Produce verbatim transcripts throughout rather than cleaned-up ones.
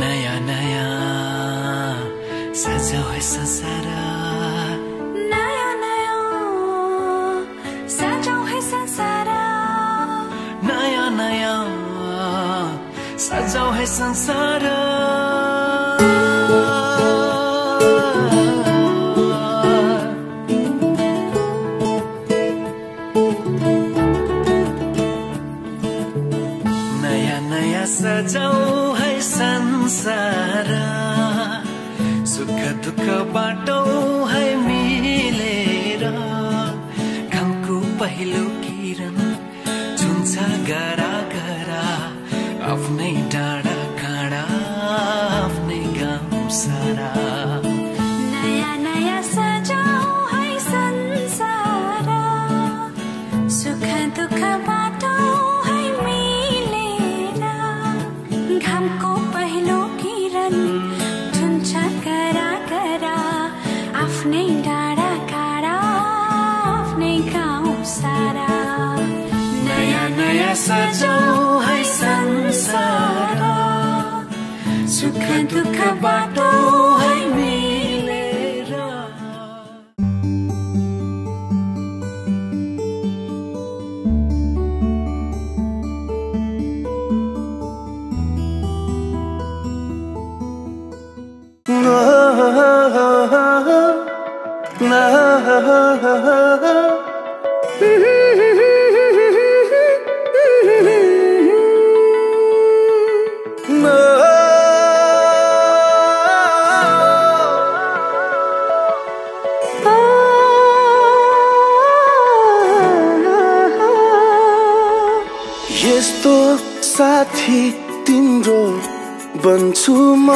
नया नया सजा है संसारा, नया नया सजा है संसारा, नया नया सजा है संसारा। सजाओ है संसारा, सुख दुख बाटो है मिलेरा, घम को पहिलो किरण झुन्छ गरा गरा, आफ्नै डाँडा काँडा आफ्नै गाउँ सारा। नया नया सजाओ है संसारा, सुख दुख बाटो हमको पहलो किरण झुन्छ करा करा, आफ्नै डाँडा काँडा आफ्नै गाउँ सारा। नया नया सजाउ है संसारा, सुख दुख बाटो है मिलेर। यस्तो साथी तिम्रो बन्छु म,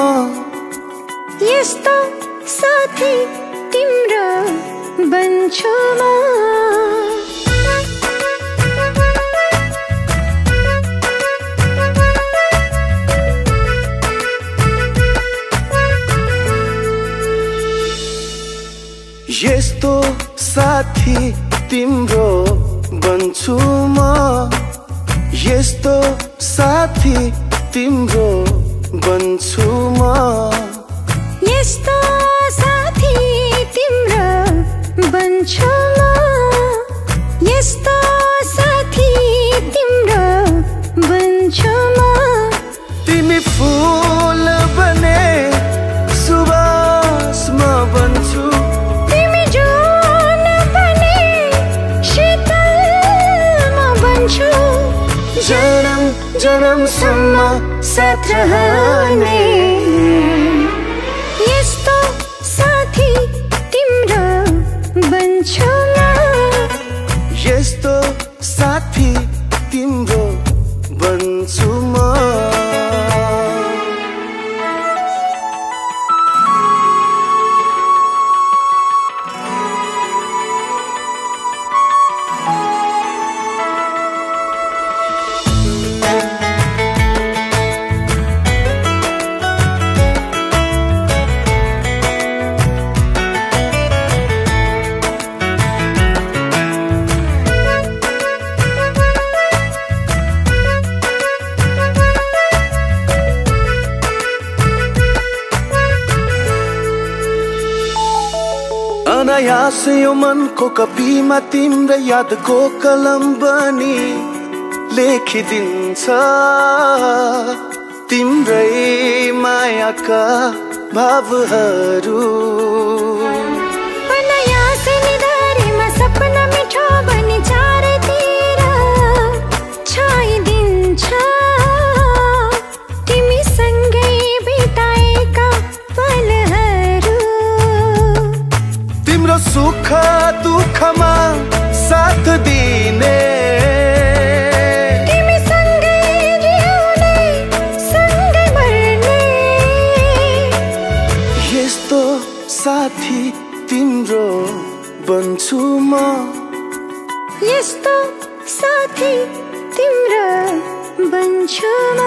यस्तो साथी तिम्रो बन्छु म। यस्तो साथी तिम्रो बन्छु म, यस्तो साथी तिम्रो बन्छु म। यस्तो साथी तिम्रो बन्छु म, यस्तो साथी तिम्रो बन्छु म। तिमी फूल बने सुवासमा बन्छु, तिमी जुन बने शीतलमा बन्छु। जनम जनमसम्म साथ रहने, यस्तो साथी तिम्रो बन्छु म, यस्तो साथी तिम्रो बन्छु म। अनायास यो मन को कपीमा तिम्रो याद को कलम बनी लेखिदिन्छ तिम्रै मायाका भावहरू। अनायास निधारीमा सपना मिठो बनी चारैतिर छाइदिन्छ तिमी सँगै बिताएका पलहरू। सुख दुखमा साथ दिने, तिमी सँगै जिउने सँगै मर्ने, यस्तो साथी तिम्रो बन्छु म, यस्तो साथी तिम्रो बन्छु म।